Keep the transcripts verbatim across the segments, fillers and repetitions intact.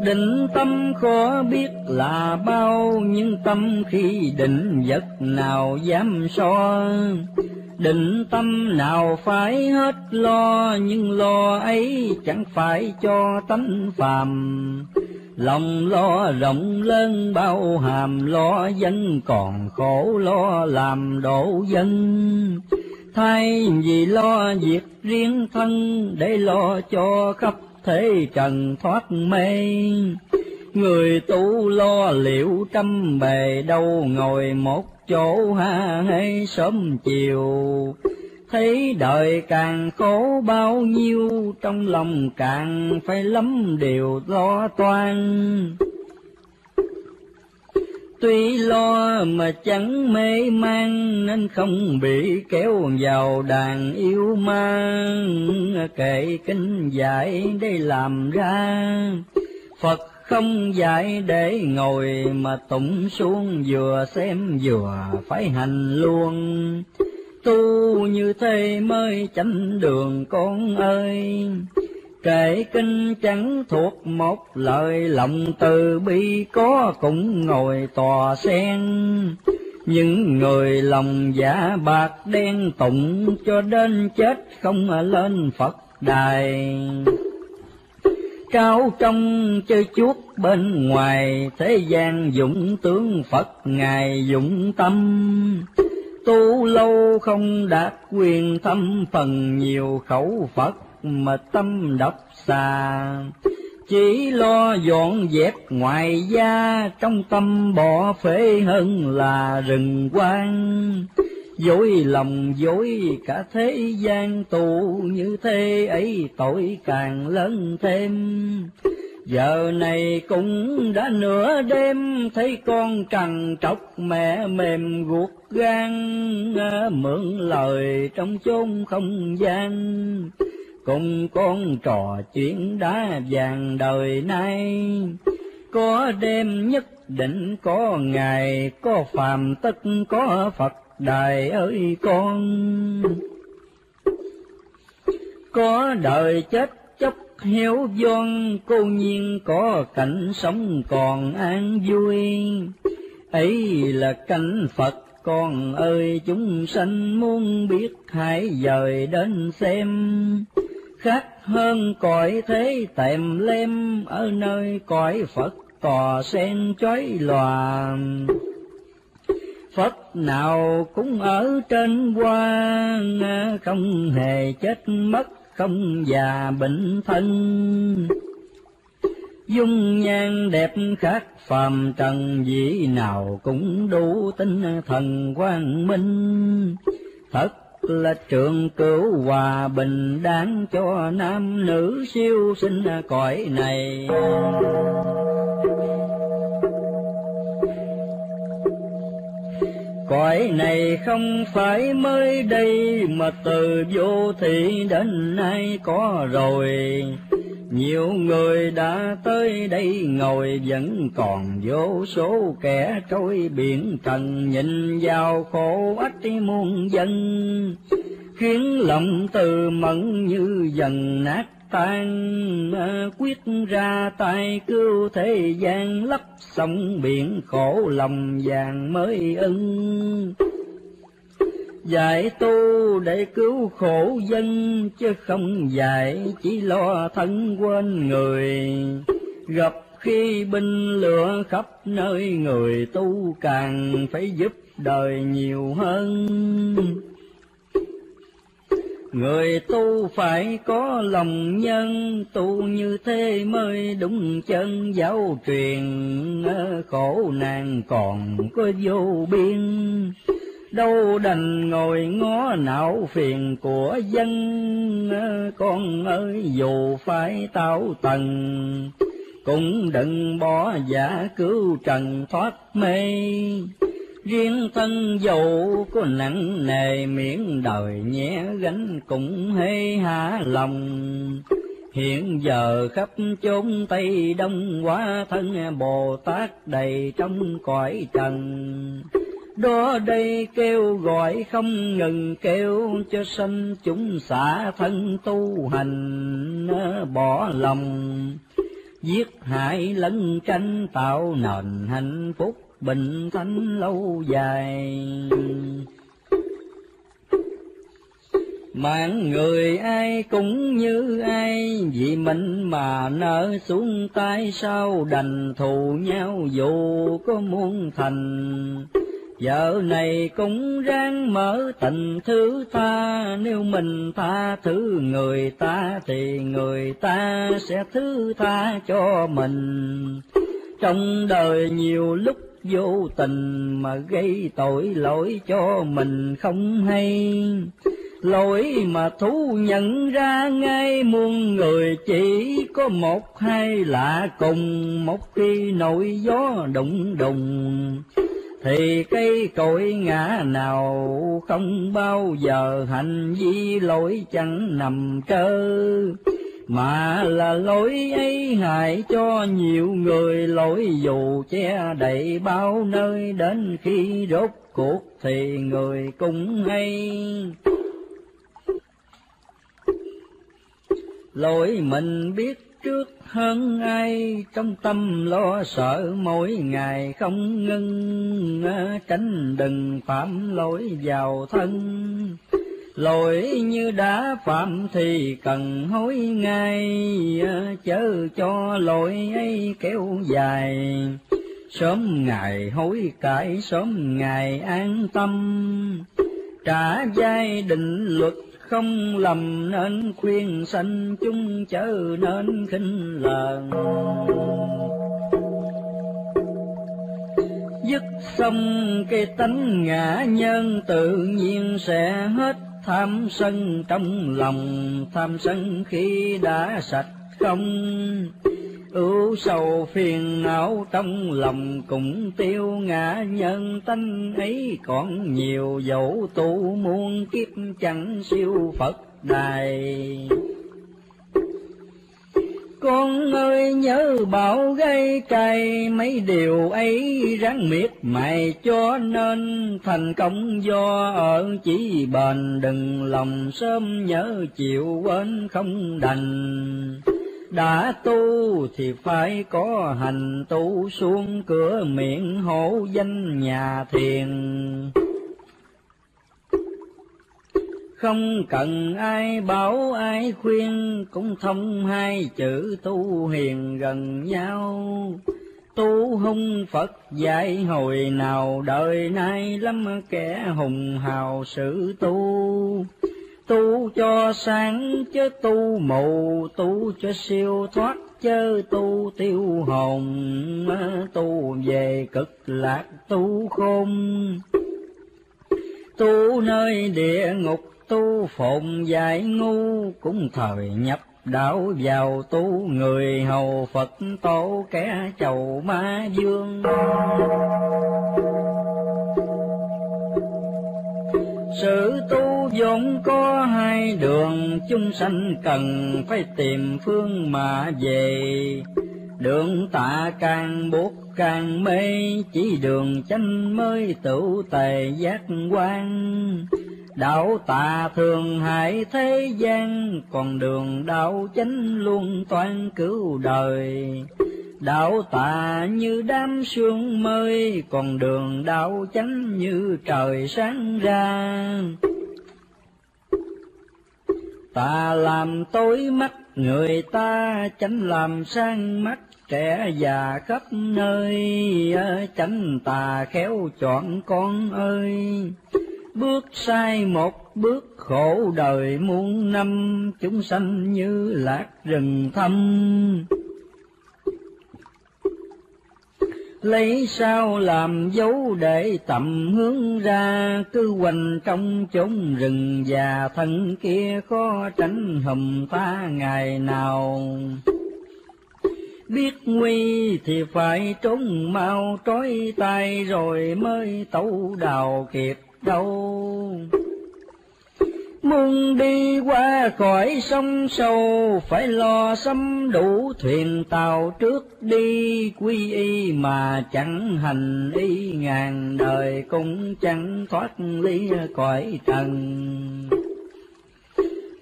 Định tâm khó biết là bao, nhưng tâm khi định vật nào dám so. Định tâm nào phải hết lo, nhưng lo ấy chẳng phải cho tánh phàm. Lòng lo rộng lớn bao hàm, lo dân còn khổ lo làm đổ dân. Thay vì lo việc riêng thân, để lo cho khắp thế trần thoát mê. Người tu lo liệu trăm bề, đâu ngồi một chỗ ha hay sớm chiều. Thấy đời càng khổ bao nhiêu, trong lòng càng phải lắm điều lo toan. Tuy lo mà chẳng mê man, nên không bị kéo vào đàn yêu ma. Kệ kinh dạy để làm ra, Phật không dạy để ngồi, mà tụng xuống vừa xem vừa phải hành luôn. Tu như thế mới chánh đường con ơi. Kệ kinh chẳng thuộc một lời, lòng từ bi có cũng ngồi tòa sen. Những người lòng giả bạc đen, tụng cho đến chết không lên Phật đài. Cao trong chơi chuốt bên ngoài, thế gian dũng tướng Phật ngài dũng tâm. Tu lâu không đạt quyền thâm, phần nhiều khẩu Phật mà tâm độc xà. Chỉ lo dọn dẹp ngoài da, trong tâm bỏ phế hơn là rừng quang. Dối lòng dối cả thế gian, tù như thế ấy tội càng lớn thêm. Giờ này cũng đã nửa đêm, thấy con trằn trọc mẹ mềm ruột gan. Mượn lời trong chốn không gian, cùng con trò chuyện đá vàng đời nay. Có đêm nhất định có ngày, có phàm tất có Phật đài ơi con. Có đời chết chóc hiếu vong, cô nhiên có cảnh sống còn an vui. Ấy là cảnh Phật con ơi, chúng sanh muốn biết hãy dời đến xem. Khác hơn cõi thế tèm lem, ở nơi cõi Phật tòa sen chói lòa. Phật nào cũng ở trên qua, không hề chết mất, không già bệnh thân. Dung nhan đẹp khác phàm trần, dĩ nào cũng đủ tinh thần quang minh. Thật là trường cửu hòa bình, đáng cho nam nữ siêu sinh cõi này. Cõi này không phải mới đây, mà từ vô thị đến nay có rồi. Nhiều người đã tới đây ngồi, vẫn còn vô số kẻ trôi biển trần. Nhìn vào khổ ách muôn dân, khiến lòng từ mẫn như dần nát tan. Quyết ra tay cứu thế gian, lấp sông biển khổ lòng vàng mới ưng. Dạy tu để cứu khổ dân, chứ không dạy chỉ lo thân quên người. Gặp khi binh lửa khắp nơi, người tu càng phải giúp đời nhiều hơn. Người tu phải có lòng nhân, tu như thế mới đúng chân giáo truyền. Khổ nạn còn có vô biên, đâu đành ngồi ngó não phiền của dân. Con ơi dù phải tạo tần, cũng đừng bỏ giả cứu trần thoát mê. Riêng thân dầu có nặng nề, miễn đời nhé gánh cũng hay hả lòng. Hiện giờ khắp chốn Tây Đông, hóa thân Bồ Tát đầy trong cõi trần. đó đây kêu gọi không ngừng, kêu cho sanh chúng xả thân tu hành bỏ lòng, giết hại lẫn tranh tạo nền hạnh phúc bình thánh lâu dài. Mạng người ai cũng như ai, vì mình mà nỡ xuống tay sao đành thù nhau dù có muôn thành. Vợ này cũng ráng mở tình thứ ta, nếu mình tha thứ người ta thì người ta sẽ thứ tha cho mình. Trong đời nhiều lúc vô tình mà gây tội lỗi cho mình không hay, lỗi mà thú nhận ra ngay. Muôn người chỉ có một hai lạ cùng, một khi nổi gió đụng đùng thì cây cội ngã nào, không bao giờ hành vi lỗi chẳng nằm trơ, mà là lỗi ấy hại cho nhiều người. Lỗi dù che đậy bao nơi, đến khi rốt cuộc thì người cũng hay. Lỗi mình biết trước hơn ai, trong tâm lo sợ mỗi ngày không ngưng, tránh đừng phạm lỗi vào thân. Lỗi như đã phạm thì cần hối ngay, chớ cho lỗi ấy kéo dài. Sớm ngày hối cải, sớm ngày an tâm, trả giai định luật không lầm. Nên khuyên sanh chúng chớ nên khinh lờn, dứt xong cái tánh ngã nhân, tự nhiên sẽ hết tham sân trong lòng. Tham sân khi đã sạch không, ưu sầu phiền não trong lòng cũng tiêu ngã. Nhân tánh ấy còn nhiều, dẫu tu muôn kiếp chẳng siêu Phật đài. Con ơi nhớ bảo gây cày, mấy điều ấy ráng miệt mài cho nên. Thành công do ở chỉ bền, đừng lòng sớm nhớ chịu quên không đành. Đã tu thì phải có hành tu, xuống cửa miệng hổ danh nhà thiền. Không cần ai bảo ai khuyên, cũng thông hai chữ tu hiền gần nhau. Tu hung Phật dạy hồi nào, đời nay lắm kẻ hùng hào sự tu. Tu cho sáng chớ tu mù, tu cho siêu thoát chớ tu tiêu hồn. Tu về cực lạc tu khôn, tu nơi địa ngục tu phồn dạy ngu. Cũng thời nhập đạo vào tu, người hầu Phật tổ kẻ chầu ma dương. Sự tu vốn có hai đường, chúng sanh cần phải tìm phương mà về. Đường tà càng buộc càng mê, chỉ đường chánh mới tựu tề giác quan. Đạo tà thường hại thế gian, còn đường đạo chánh luôn toan cứu đời. Đạo tà như đám sương mây, còn đường đạo chánh như trời sáng ra. Tà làm tối mắt người ta, chánh làm sáng mắt trẻ già khắp nơi. Chánh tà khéo chọn con ơi, bước sai một bước khổ đời muôn năm. Chúng sanh như lạc rừng thâm, lấy sao làm dấu để tầm hướng ra. Cứ quanh trong chốn rừng già thân kia, khó tránh hùm ta ngày nào. Biết nguy thì phải trốn mau, trói tay rồi mới tẩu đào kịp đâu. Muốn đi qua khỏi sông sâu, phải lo sắm đủ thuyền tàu trước đi. Quy y mà chẳng hành y, ngàn đời cũng chẳng thoát ly cõi trần.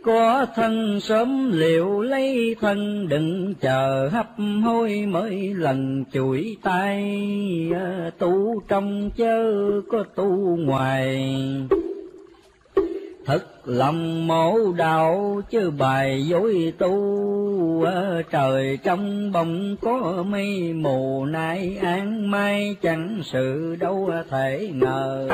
Có thân sớm liệu lấy thân, đừng chờ hấp hối mới lần chuỗi tay. Tu trong chớ có tu ngoài, thật lòng mổ đạo chứ bài dối tu. Trời trong bóng có mây mù, nay án mai chẳng sự đâu thể ngờ.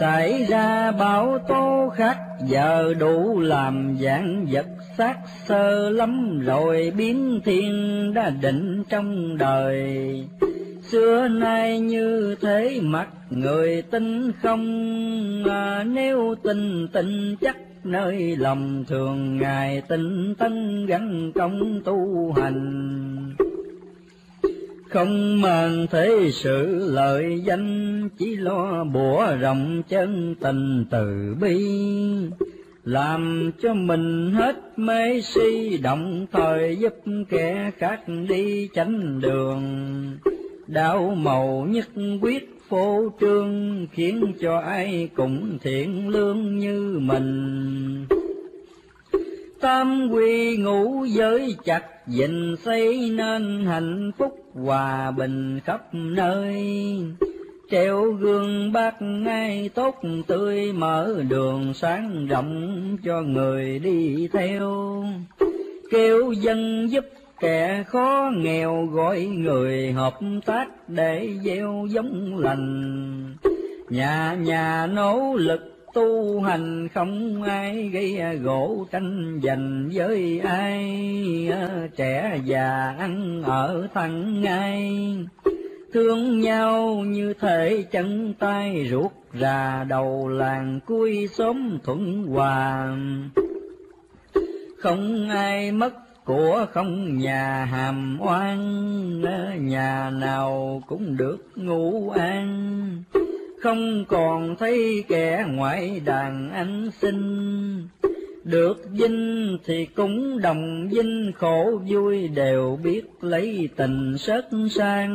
Xảy ra bão tố khác giờ đủ làm dạng vật xác sơ lắm rồi. Biến thiên đã định trong đời, xưa nay như thế mặt người tin không. À, nếu tin tin chắc nơi lòng, thường ngày tinh tấn gắn công tu hành. Không màng thế sự lợi danh, chỉ lo bủa rộng chân tình từ bi. Làm cho mình hết mê si, động thời giúp kẻ khác đi tránh đường. Đạo màu nhất quyết phô trương, khiến cho ai cũng thiện lương như mình. Tam quy ngũ giới chặt dình xây nên hạnh phúc hòa bình khắp nơi. Treo gương bác ngay tốt tươi, mở đường sáng rộng cho người đi theo. Kêu dân giúp kẻ khó nghèo, gọi người hợp tác để gieo giống lành. Nhà nhà nỗ lực tu hành, không ai gây gỗ tranh giành với ai. Trẻ già ăn ở thẳng ngay, thương nhau như thể chân tay. Ruột rà đầu làng cuối xóm thuận hòa, không ai mất của không nhà hàm oan. Nhà nào cũng được ngủ an, không còn thấy kẻ ngoại đàn anh sinh. Được vinh thì cũng đồng vinh, khổ vui đều biết lấy tình sớt sang.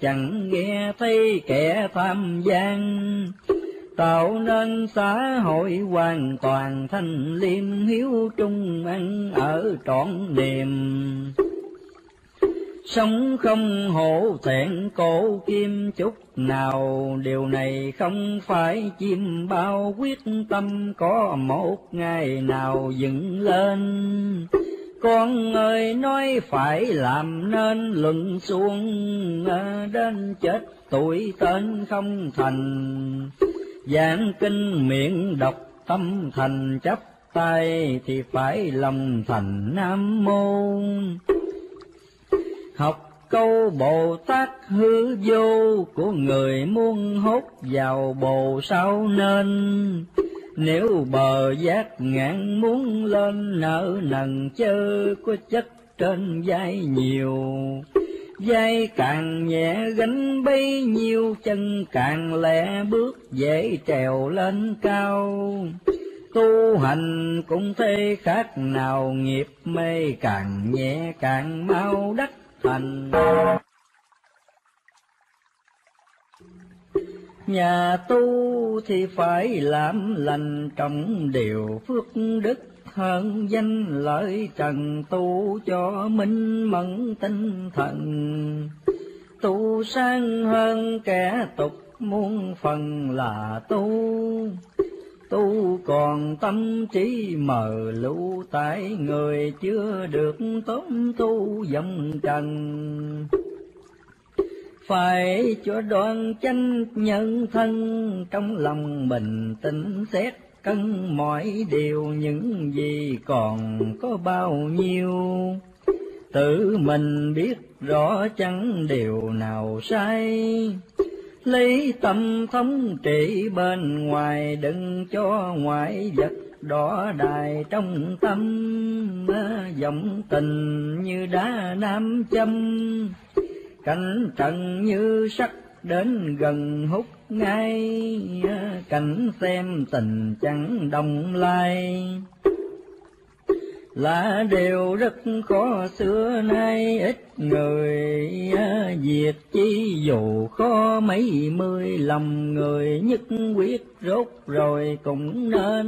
Chẳng nghe thấy kẻ tham gian, tạo nên xã hội hoàn toàn thanh liêm. Hiếu trung ăn ở trọn niềm, sống không hổ thẹn cổ kim chút nào. Điều này không phải chim bao, quyết tâm có một ngày nào dựng lên. Con ơi nói phải làm nên, luận xuống đến chết tuổi tên không thành. Giảng kinh miệng đọc tâm thành, chấp tay thì phải lòng thành Nam Mô. Học câu Bồ Tát hư vô, của người muốn hốt vào bồ sao nên. Nếu bờ giác ngạn muốn lên, nợ nần chớ có chất trên vai nhiều. Vai càng nhẹ gánh bấy nhiêu, chân càng lẹ bước dễ trèo lên cao. Tu hành cũng thế khác nào, nghiệp mê càng nhẹ càng mau đắc thành. Nhà tu thì phải làm lành, trọng điều phước đức hơn danh lợi trần. Tu cho minh mẫn tinh thần, tu sang hơn kẻ tục muôn phần là tu. Tu còn tâm trí mờ lũ tại người, chưa được tóm tu dòng trần. Phải cho đoan chánh nhân thân, trong lòng bình tĩnh xét cân mọi điều. Những gì còn có bao nhiêu, tự mình biết rõ chẳng điều nào sai. Lấy tâm thống trị bên ngoài, đừng cho ngoại vật đỏ đài trong tâm. Giọng tình như đá nam châm, cảnh trần như sắc đến gần hút ngay, cảnh xem tình chẳng đồng lai. Là điều rất khó xưa nay ít người, việc chi dù khó mấy mươi lòng người, nhất quyết rốt rồi cũng nên.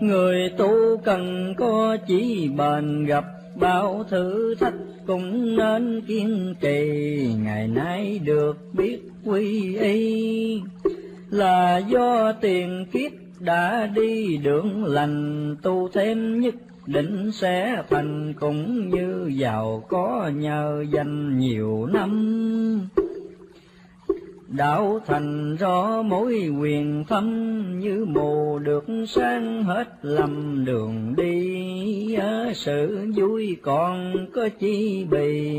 Người tu cần có chí bền, gặp bao thử thách cũng nên kiên trì, ngày nay được biết quy y. Là do tiền kiếp đã đi đường lành, tu thêm nhất định sẽ thành, cũng như giàu có nhờ dành nhiều năm. Đạo thành rõ mối quyền thâm, như mù được sáng hết lầm đường đi. Sự vui còn có chi bì,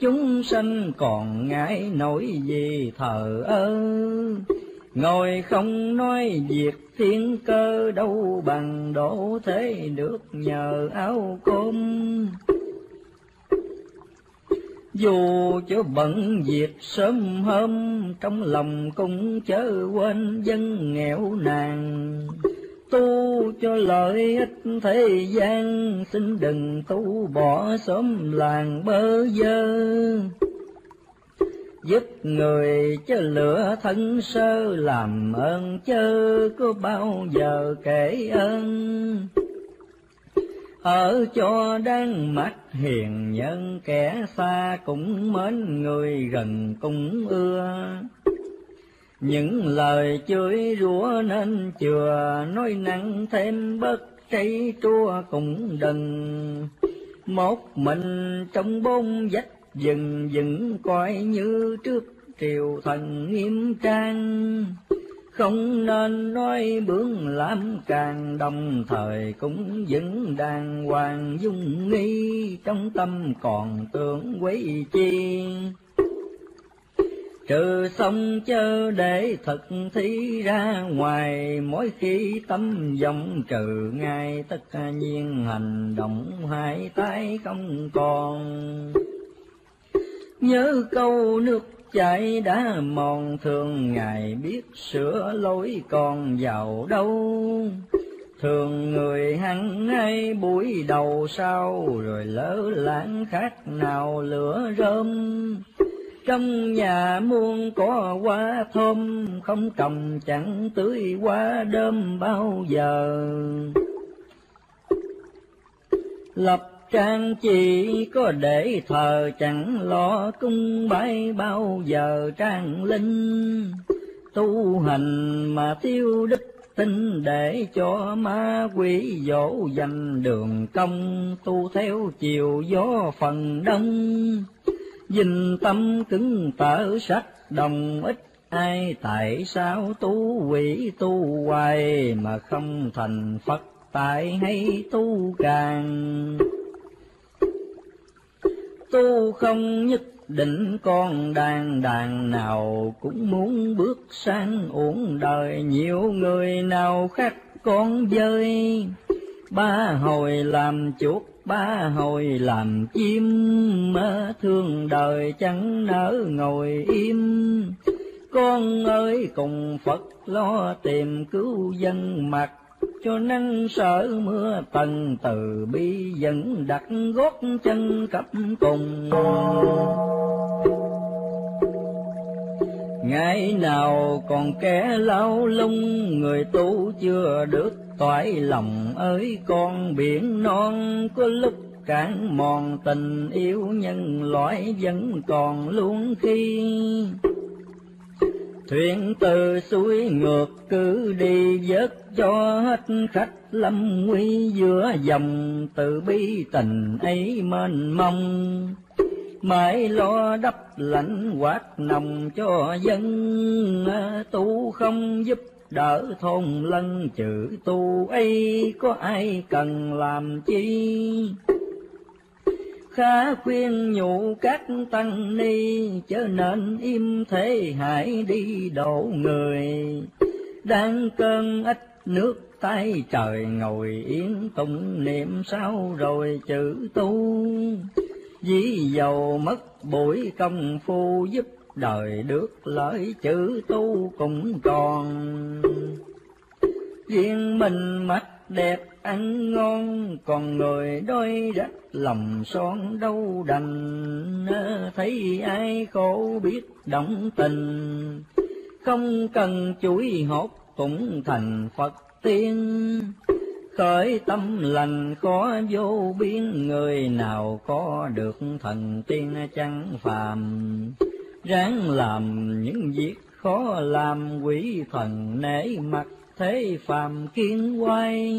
chúng sanh còn ngại nổi gì thờ ơ. Ngồi không nói việc thiên cơ, đâu bằng đổ thế được nhờ áo cơm. Dù chớ bận việc sớm hôm, trong lòng cũng chớ quên dân nghèo nàng. Tu cho lợi ích thế gian, xin đừng tu bỏ xóm làng bơ vơ. Giúp người chớ lửa thân sơ, làm ơn chớ có bao giờ kể ơn. Ở cho đang mắt hiền nhân, kẻ xa cũng mến người gần cũng ưa. Những lời chửi rủa nên chừa, nói nặng thêm bớt trái chua cũng đừng. Một mình trong bốn vách dừng dừng, coi như trước triều thần nghiêm trang. Không nên nói bướng làm càng, đồng thời cũng vẫn đàng hoàng dung nghi, trong tâm còn tưởng quấy chi. Trừ xong chớ để thực thí ra ngoài, mỗi khi tâm vọng trừ ngay, tất nhiên hành động hai tay không còn. Nhớ câu nước chảy đã mòn, thường ngày biết sửa lối còn giàu đâu. Thường người hăng ngay buổi đầu sau, rồi lỡ lãng khác nào lửa rơm. Trong nhà muôn có quá thơm, không trồng chẳng tưới quá đơm bao giờ. Lập trang chỉ có để thờ, chẳng lo cung bái bao giờ trang linh. Tu hành mà tiêu đức tin, để cho ma quỷ dỗ dành đường công. Tu theo chiều gió phần đông, dình tâm cứng tở sắt đồng. Ít ai tại sao tu quỷ tu hoài, mà không thành Phật tại hay tu càng. Tu không nhất định con đàn đàn nào, cũng muốn bước sang uổng đời nhiều người nào khác con dơi. Ba hồi làm chuột, ba hồi làm chim, mơ thương đời chẳng nỡ ngồi im. Con ơi cùng Phật lo tìm cứu dân, mặc cho nắng sợ mưa tầng từ bi, vẫn đặt gót chân cập cùng. Ngày nào còn kẻ lao lung, người tu chưa được toại lòng. Ơi con biển non có lúc cạn mòn, tình yêu nhân loại vẫn còn luôn khi. Thuyền từ xuôi ngược cứ đi, vớt cho hết khách lâm nguy giữa dòng. Từ bi tình ấy mênh mông, mãi lo đắp lãnh quạt nồng cho dân. Tu không giúp đỡ thôn lân, chữ tu ấy có ai cần làm chi. Khá khuyên nhủ các tăng ni, chớ nên im thế hãy đi độ người. Đang cơn ách nước Tái trời ngồi yên tụng niệm sao rồi chữ tu. Dĩ dầu mất buổi công phu giúp đời được lợi chữ tu cũng còn. Duyên mình mắt đẹp ăn ngon, còn người đôi rách lòng son đâu đành. Thấy ai khổ biết động tình, không cần chuỗi hột cũng thành Phật tiên. Khởi tâm lành khó vô biên, người nào có được thần tiên chẳng phàm. Ráng làm những việc khó làm, quỷ thần nể mặt thế phàm kiên quay.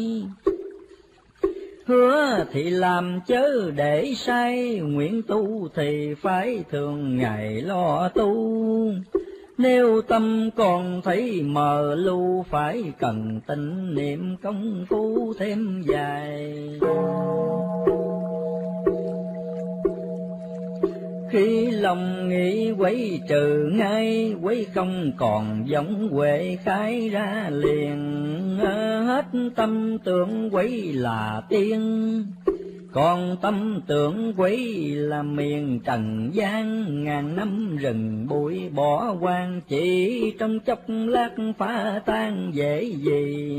Hứa thì làm chớ để sai, nguyện tu thì phải thường ngày lo tu. Nếu tâm còn thấy mờ lu, phải cần tịnh niệm công phu thêm dài. Khi lòng nghĩ quấy trừ ngay, quấy không còn giống huệ khai ra liền. Hết tâm tưởng quấy là tiên, còn tâm tưởng quấy là miền trần gian. Ngàn năm rừng bụi bỏ hoang, chỉ trong chốc lát phá tan dễ gì.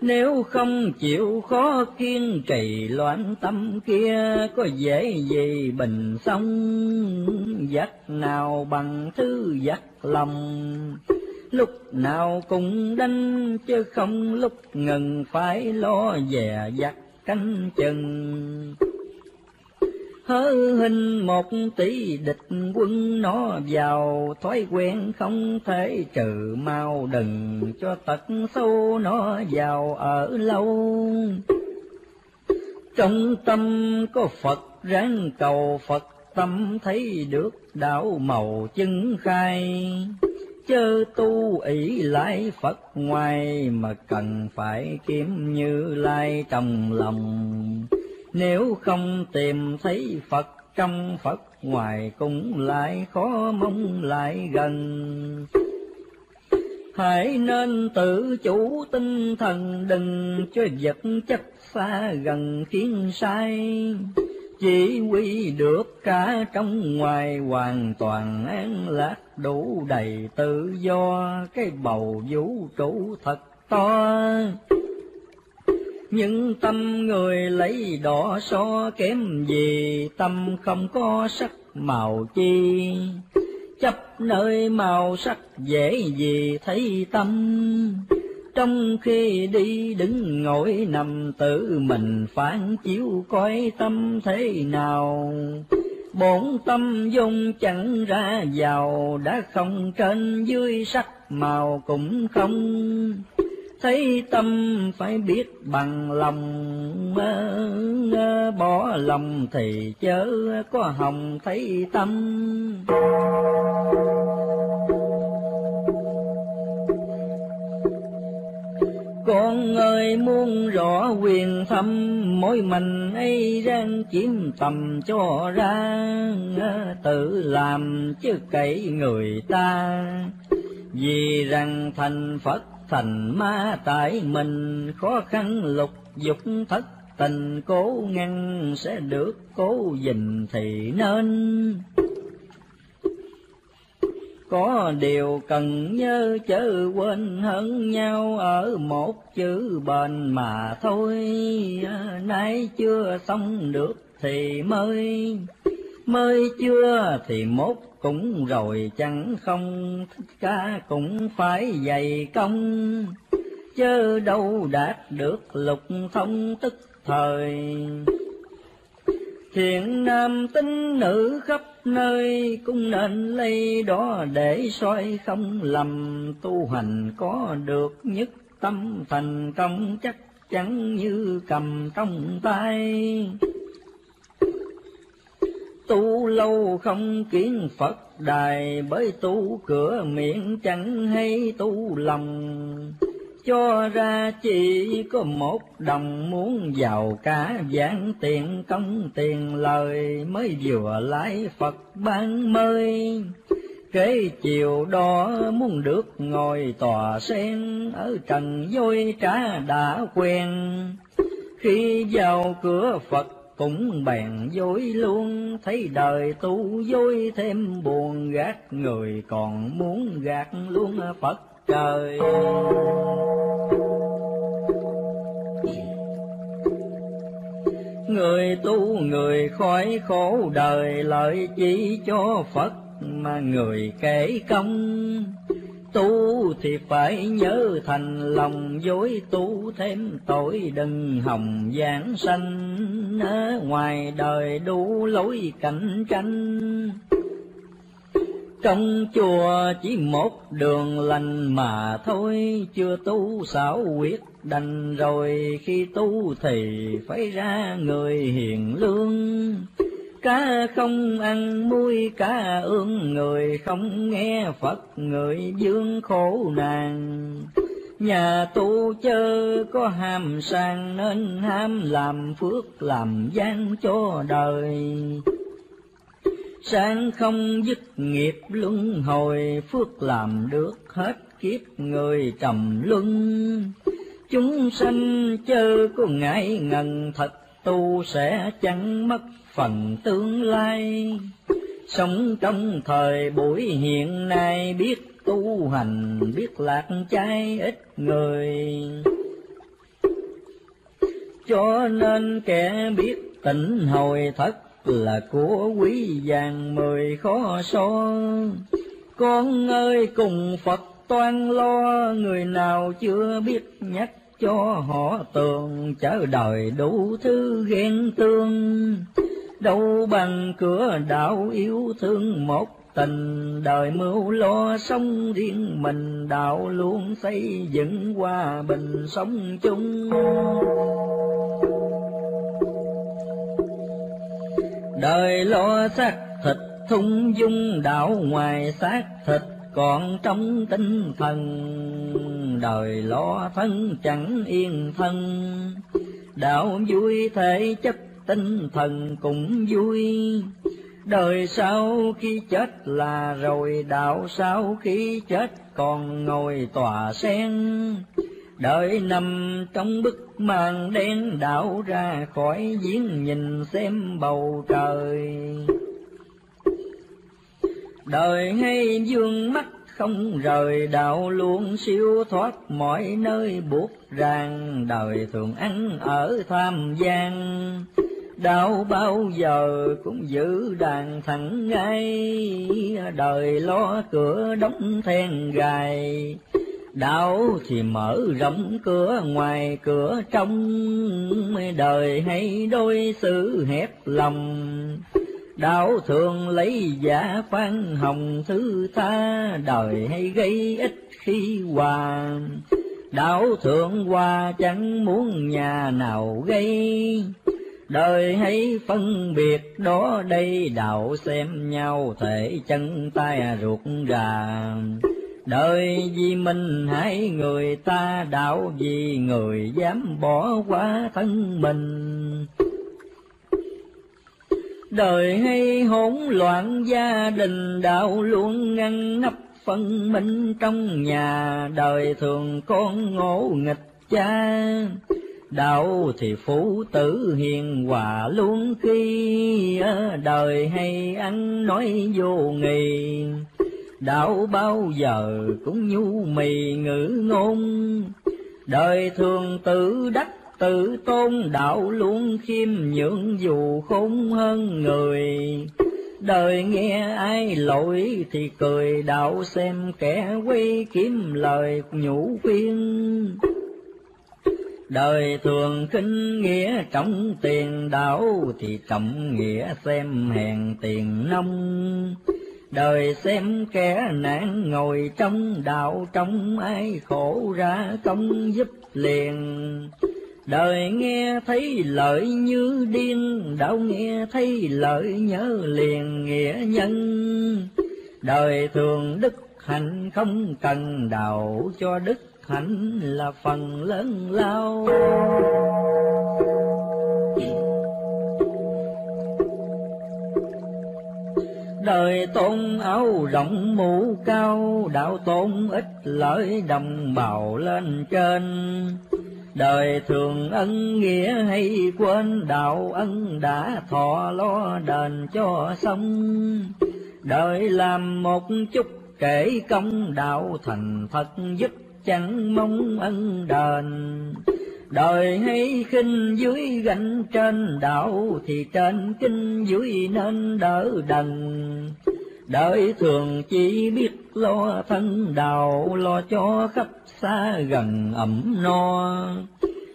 Nếu không chịu khó kiên trì loạn tâm kia, có dễ gì bình sống. Giặc nào bằng thứ giặc lòng, lúc nào cũng đánh chứ không lúc ngừng phải lo dè giặc canh chừng. Hớ hình một tỷ địch quân nó vào, thói quen không thể trừ mau, đừng cho tật xấu nó vào ở lâu. Trong tâm có Phật ráng cầu, Phật tâm thấy được đạo màu chứng khai. Chớ tu ỷ lại Phật ngoài, mà cần phải kiếm Như Lai trong lòng. Nếu không tìm thấy Phật trong Phật ngoài, cũng lại khó mong lại gần. Hãy nên tự chủ tinh thần, đừng cho vật chất xa gần khiến sai. Chỉ huy được cả trong ngoài, hoàn toàn an lạc đủ đầy tự do. Cái bầu vũ trụ thật to, những tâm người lấy đỏ so kém gì. Tâm không có sắc màu chi, chấp nơi màu sắc dễ gì thấy tâm. Trong khi đi đứng ngồi nằm, tự mình phản chiếu coi tâm thế nào. Bổn tâm dung chẳng ra giàu, đã không trên dưới sắc màu cũng không. Thấy tâm phải biết bằng lòng, bỏ lòng thì chớ có hồng thấy tâm. Con ơi muốn rõ quyền thâm, mỗi mình ấy đang chiếm tầm cho ra. Tự làm chứ cậy người ta, vì rằng thành Phật thành ma tại mình. Khó khăn lục dục thất tình, cố ngăn sẽ được cố gìn thì nên. Có điều cần nhớ chớ quên hơn nhau, ở một chữ bền mà thôi. Nay chưa xong được thì mới, mới chưa thì mốt cũng rồi chẳng không. Thích Ca cũng phải dày công, chớ đâu đạt được lục thông tức thời. Thiện nam tín nữ khắp nơi, cũng nên lấy đó để soi không lầm. Tu hành có được nhất tâm thành công, chắc chắn như cầm trong tay. Tu lâu không kiến Phật đài, bởi tu cửa miệng chẳng hay tu lòng. Cho ra chỉ có một đồng, muốn giàu cả vãng tiền công tiền lời, mới vừa lái Phật ban mới. Kế chiều đó muốn được ngồi tòa sen, ở trần dối trá đã quen. Khi vào cửa Phật cũng bèn dối luôn, thấy đời tu dối thêm buồn gạt người, còn muốn gạt luôn Phật trời. Người tu người khỏi khổ đời, lợi chỉ cho Phật mà người kể công. Tu thì phải nhớ thành lòng, dối tu thêm tội đừng hòng giảng sanh. Ngoài đời đủ lối cạnh tranh, trong chùa chỉ một đường lành mà thôi. Chưa tu xảo quyệt đành rồi, khi tu thì phải ra người hiền lương. Cá không ăn muối cá ương, người không nghe Phật người vướng khổ nạn. Nhà tu chớ có ham sang, nên ham làm phước làm gian cho đời. Sang không dứt nghiệp luân hồi, phước làm được hết kiếp người trầm luân. Chúng sanh chớ có ngại ngần, thật tu sẽ chẳng mất phần tương lai. Sống trong thời buổi hiện nay, biết tu hành biết lạc trái ít người. Cho nên kẻ biết tỉnh hồi thất, là của quý vàng mười khó so. Con ơi cùng Phật toan lo, người nào chưa biết nhắc cho họ tường. Chở đời đủ thứ ghen tương, đâu bằng cửa đạo yêu thương một tình. Đời mưu lo sống riêng mình, đạo luôn xây dựng hòa bình sống chung. Đời lo xác thịt thung dung, đạo ngoài xác thịt còn trong tinh thần. Đời lo thân chẳng yên thân, đạo vui thể chấp tinh thần cũng vui. Đời sau khi chết là rồi, đạo sau khi chết còn ngồi tòa sen. Đời nằm trong bức màn đen, đạo ra khỏi giếng nhìn xem bầu trời. Đời hay dương mắt không rời, đạo luôn siêu thoát mọi nơi buộc ràng. Đời thường ăn ở tham gian, đạo bao giờ cũng giữ đàn thẳng ngay. Đời lo cửa đóng then gài, đạo thì mở rộng cửa ngoài cửa trong. Đời hay đối xử hẹp lòng, đạo thường lấy giả khoan hồng thứ tha. Đời hay gây ích khi hòa, đạo thường hòa chẳng muốn nhà nào gây. Đời hay phân biệt đó đây, đạo xem nhau thể chân tay ruột rà. Đời vì mình hãy người ta, đạo vì người dám bỏ qua thân mình. Đời hay hỗn loạn gia đình, đạo luôn ngăn nắp phân minh trong nhà. Đời thường con ngỗ nghịch cha, đạo thì phụ tử hiền hòa luôn khi. Đời hay ăn nói vô nghị, đạo bao giờ cũng nhu mì ngữ ngôn. Đời thường tự đắc tự tôn, đạo luôn khiêm nhượng dù khôn hơn người. Đời nghe ai lỗi thì cười, đạo xem kẻ quay kiếm lời nhủ khuyên. Đời thường khinh nghĩa trọng tiền, đạo thì trọng nghĩa xem hèn tiền nông. Đời xem kẻ nạn ngồi trong, đạo trong ai khổ ra công giúp liền. Đời nghe thấy lợi như điên, đạo nghe thấy lợi nhớ liền nghĩa nhân. Đời thường đức hạnh không cần, đạo cho đức hạnh là phần lớn lao. đời tôn áo rộng mũ cao, đạo tôn ít lợi đồng bào lên trên. Đời thường ân nghĩa hay quên, đạo ân đã thọ lo đền cho xong. Đời làm một chút kể công, đạo thành thật giúp chẳng mong ân đền. Đời hay khinh dưới gánh trên, đạo thì trên kinh dưới nên đỡ đần. Đời thường chỉ biết lo thân, đạo lo cho khắp xa gần ẩm no.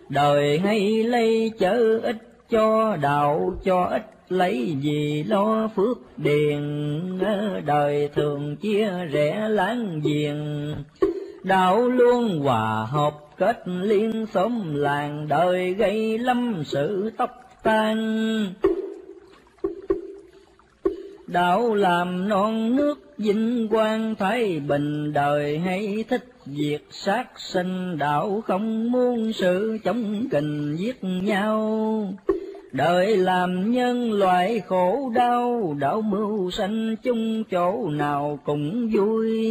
Đời hay lấy chớ ít cho, đạo cho ít lấy gì lo phước điền. Đời thường chia rẽ láng giềng, đạo luôn hòa hợp kết liên xóm làng. Đời gây lắm sự tóc tan, đạo làm non nước vinh quang thái bình. Đời hay thích việc sát sinh, đạo không muốn sự chống kình giết nhau. Đời làm nhân loại khổ đau, đạo mưu sanh chung chỗ nào cũng vui.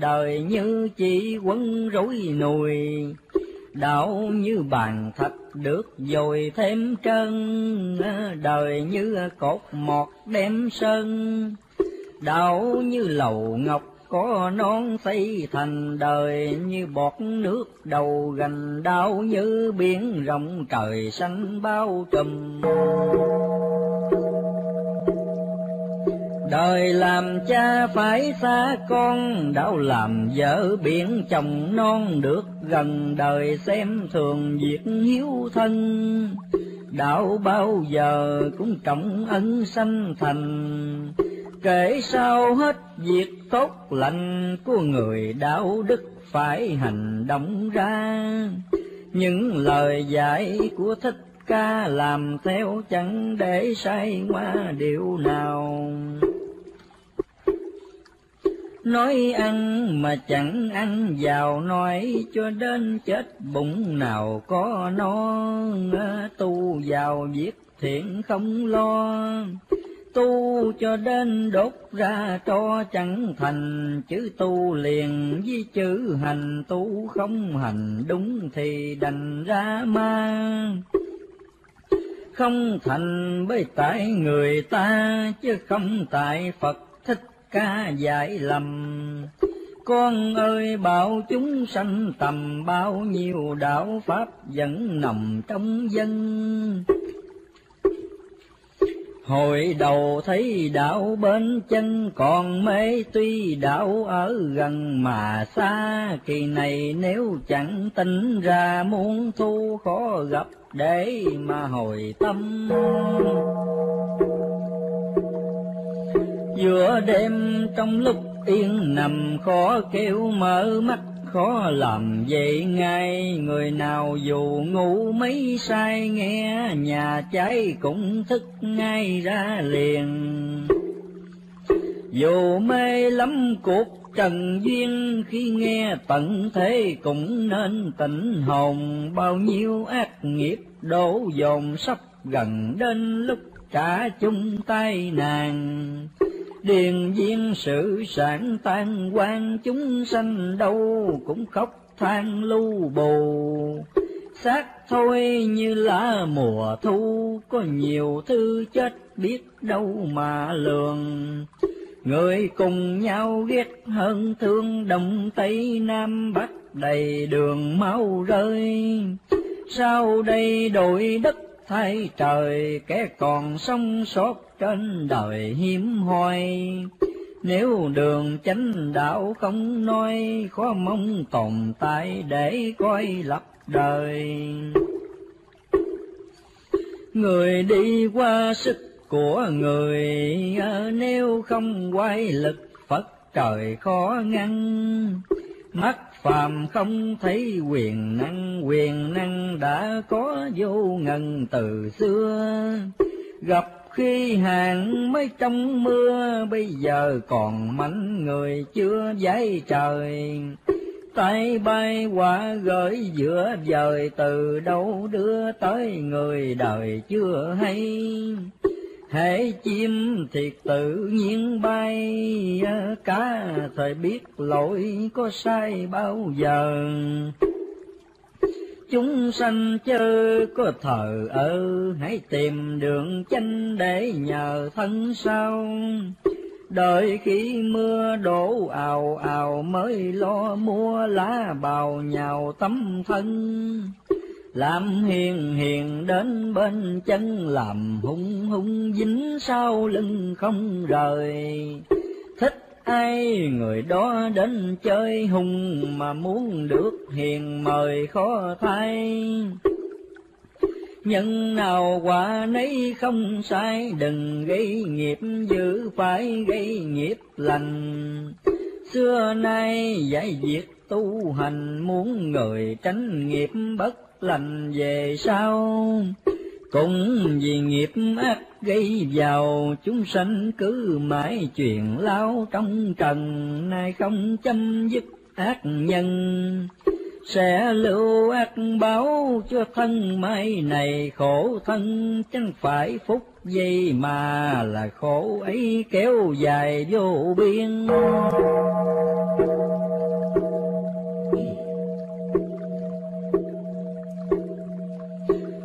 Đời như chỉ quấn rối nùi, đạo như bàn thạch được dồi thêm trơn. Đời như cột mọt đem sơn, đạo như lầu ngọc có non xây thành. Đời như bọt nước đầu gành, đạo như biển rộng trời xanh bao trùm. Đời làm cha phải xa con, đạo làm vợ biển chồng non được gần. Đời xem thường việc hiếu thân, đạo bao giờ cũng trọng ân sanh thành. Kể sao hết việc tốt lành của người, đạo đức phải hành động ra. Những lời dạy của Thích Ca làm theo chẳng để sai qua điều nào. Nói ăn mà chẳng ăn vào, nói cho đến chết bụng nào có no. Tu vào việc thiện không lo, tu cho đến đốt ra cho chẳng thành. Chữ tu liền với chữ hành, tu không hành đúng thì đành ra ma. Không thành bởi tại người ta, chứ không tại Phật Thích Ca dạy lầm. Con ơi bảo chúng sanh tầm, bao nhiêu đạo pháp vẫn nằm trong dân. Hồi đầu thấy đạo bên chân, còn mê tuy đạo ở gần mà xa. Kỳ này nếu chẳng tỉnh ra, muốn thu khó gặp để mà hồi tâm. Giữa đêm trong lúc yên nằm, khó kêu mở mắt khó làm vậy ngay. Người nào dù ngủ mấy say, nghe nhà cháy cũng thức ngay ra liền. Dù mê lắm cuộc trần duyên, khi nghe tận thế cũng nên tỉnh hồn. Bao nhiêu ác nghiệp đổ dồn, sắp gần đến lúc trả chung tay nàng. Điền viên sự sản tan quan, chúng sanh đâu cũng khóc than lưu bù. Xác thôi như lá mùa thu, có nhiều thứ chết biết đâu mà lường. Người cùng nhau ghét hơn thương, đông tây nam bắc đầy đường máu rơi. Sau đây đổi đất thay trời, kẻ còn sống sót trên đời hiếm hoi. Nếu đường chánh đạo không nói, khó mong tồn tại để coi lập đời. Người đi qua sức của người, nếu không quay lực Phật trời khó ngăn. Mắt phàm không thấy quyền năng, quyền năng đã có vô ngần từ xưa. Gặp khi hạn mới trong mưa, bây giờ còn mảnh người chưa dãy trời. Tay bay quả gửi giữa vời, từ đâu đưa tới người đời chưa hay. Hễ chim thiệt tự nhiên bay, cá thời biết lỗi có sai bao giờ. Chúng sanh chớ có thờ ơ, hãy tìm đường chánh để nhờ thân sau. Đợi khi mưa đổ ào ào, mới lo mua lá bào nhào tấm thân. Làm hiền hiền đến bên chân, làm hung hung dính sau lưng không rời. Thích ai người đó đến chơi hung, mà muốn được hiền mời khó thay. Nhân nào quả nấy không sai, đừng gây nghiệp dữ phải gây nghiệp lành. Xưa nay giải việc tu hành, muốn người tránh nghiệp bất lành về sau. Cũng vì nghiệp ác gây vào, chúng sanh cứ mãi chuyện lao trong trần. Nay không chấm dứt ác nhân, sẽ lưu ác báo cho thân. Mai này khổ thân chẳng phải phúc gì, mà là khổ ấy kéo dài vô biên.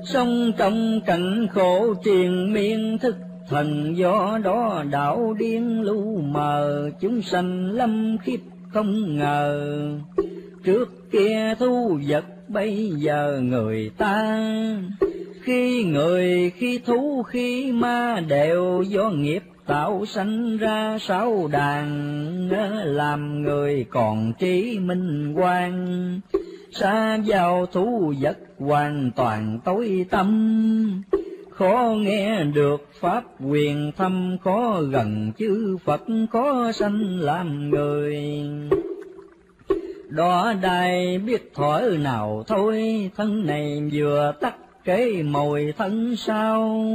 Sống trong cảnh khổ triền miên, thức thần do đó đảo điên lu mờ. Chúng sanh lâm khiếp không ngờ, trước kia thu vật bây giờ người ta. Khi người khi thú khi ma, đều do nghiệp tạo sanh ra sáu đàn. Làm người còn trí minh quang, xa vào thú vật hoàn toàn tối tâm. Khó nghe được pháp quyền thâm, khó gần chư Phật khó sanh làm người. Đó đài biết thở nào thôi, thân này vừa tắt cái mồi thân sau.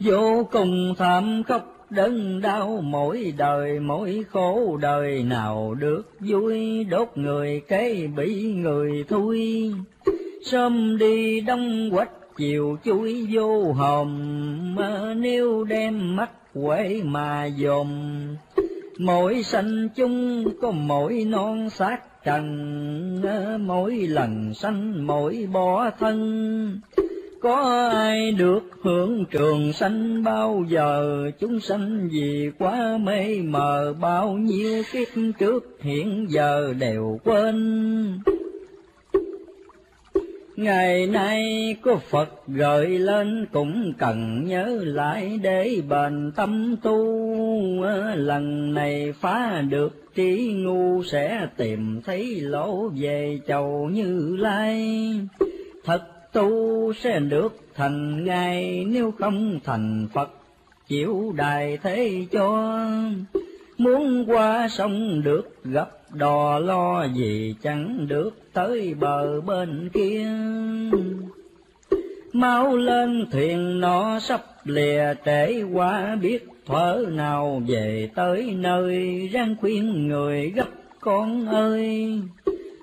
Vô cùng thảm khốc đớn đau, mỗi đời mỗi khổ đời nào được vui. Đốt người cái bị người thui, sớm đi đông quách chiều chui vô hòm. Nếu đem mắt quế mà dòm, mỗi sanh chung có mỗi non xác trần. Mỗi lần sanh mỗi bỏ thân, có ai được hưởng trường sanh bao giờ. Chúng sanh vì quá mê mờ, bao nhiêu kiếp trước hiện giờ đều quên. Ngày nay có Phật gợi lên, cũng cần nhớ lại để bền tâm tu. Lần này phá được trí ngu, sẽ tìm thấy lỗ về chầu Như Lai. Thật tu sẽ được thành ngay, nếu không thành Phật chịu đài thế cho. Muốn qua sông được gặp đò, lo gì chẳng được tới bờ bên kia. Mau lên thuyền nó sắp lìa, trễ quá biết thuở nào về tới nơi. Ráng khuyên người gấp con ơi,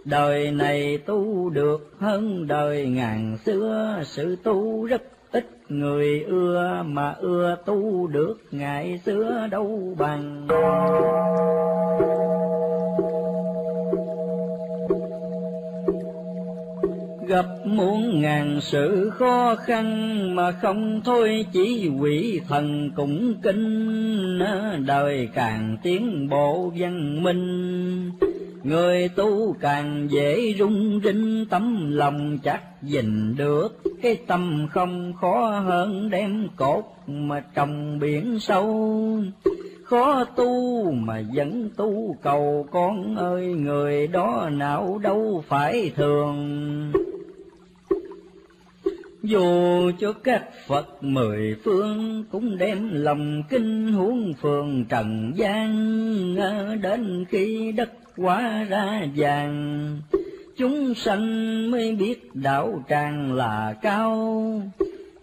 đời này tu được hơn đời ngàn xưa. Sự tu rất ít người ưa, mà ưa tu được ngày xưa đâu bằng. Gặp muôn ngàn sự khó khăn, mà không thôi chỉ quỷ thần cũng kinh. Đời càng tiến bộ văn minh, người tu càng dễ rung rinh. Tấm lòng chắc gìn được, cái tâm không khó hơn đem cột mà trồng biển sâu. Khó tu mà vẫn tu cầu con ơi, người đó nào đâu phải thường. Dù cho các Phật mười phương, cũng đem lòng kinh huống phường trần gian. Đến khi đất hóa ra vàng, chúng sanh mới biết đạo tràng là cao.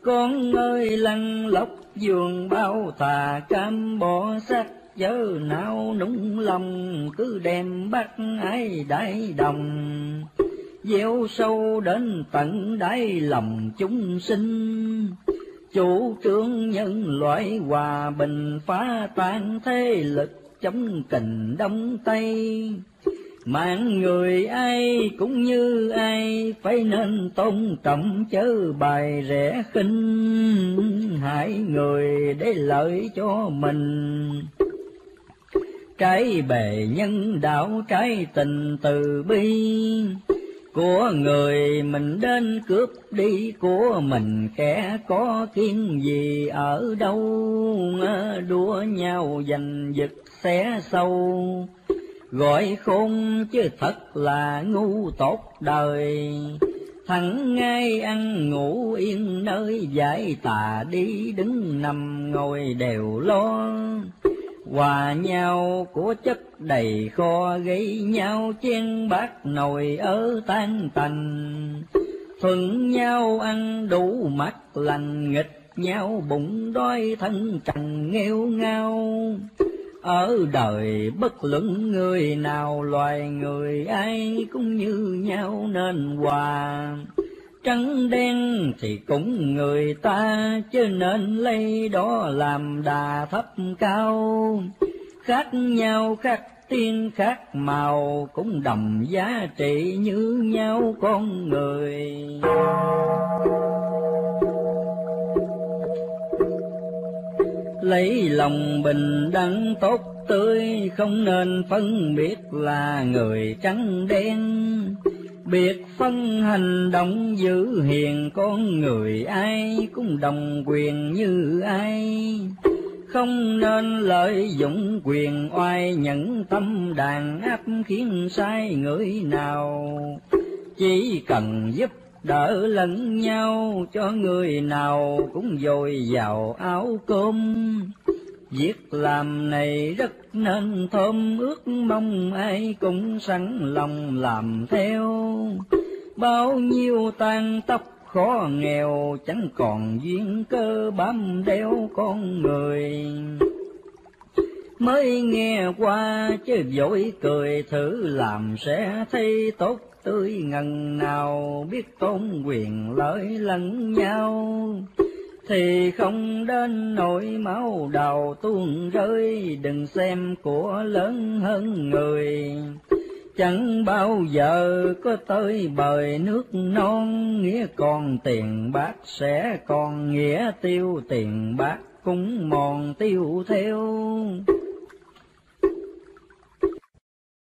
Con ơi lăn lóc giường bao tà, cam bỏ xác chớ nào núng lòng. Cứ đem bác ái đại đồng, gieo sâu đến tận đáy lòng chúng sinh. chủ trương nhân loại hòa bình, phá tan thế lực chống kình Đông Tây. Mạng người ai cũng như ai, phải nên tôn trọng chớ bài rẻ khinh, hại người để lợi cho mình. Trái bề nhân đạo, trái tình từ bi, của người mình đến cướp đi của mình, kẻ có kiên gì ở đâu, đua nhau giành giật xé sâu. Gọi khôn chứ thật là ngu tốt đời, thẳng ngay ăn ngủ yên nơi giải tà, đi đứng nằm ngồi đều lo. Hòa nhau của chất đầy kho, gây nhau chen bát nồi ở tan tành. Thuận nhau ăn đủ mắt lành, nghịch nhau bụng đói thân trần nghêu ngao. Ở đời bất luận người nào loài người, ai cũng như nhau nên hòa. Trắng đen thì cũng người ta, chứ nên lấy đó làm đà thấp cao. Khác nhau khác tiên khác màu, cũng đồng giá trị như nhau con người. Lấy lòng bình đẳng tốt tươi, không nên phân biệt là người trắng đen. Biệt phân hành động giữ hiền, con người ai cũng đồng quyền như ai. Không nên lợi dụng quyền oai, nhẫn tâm đàn áp khiến sai người nào. Chỉ cần giúp đỡ lẫn nhau, cho người nào cũng dồi dào áo cơm. Việc làm này rất nên thơm, ước mong ai cũng sẵn lòng làm theo. Bao nhiêu tan tóc khó nghèo, chẳng còn duyên cơ bám đeo con người. Mới nghe qua chứ vội cười, thử làm sẽ thấy tốt tươi ngần nào. Biết tôn quyền lợi lẫn nhau, thì không đến nỗi máu đầu tuôn rơi. Đừng xem của lớn hơn người, chẳng bao giờ có tới bời nước non. Nghĩa còn tiền bạc sẽ còn nghĩa tiêu, tiền bạc cũng mòn tiêu theo.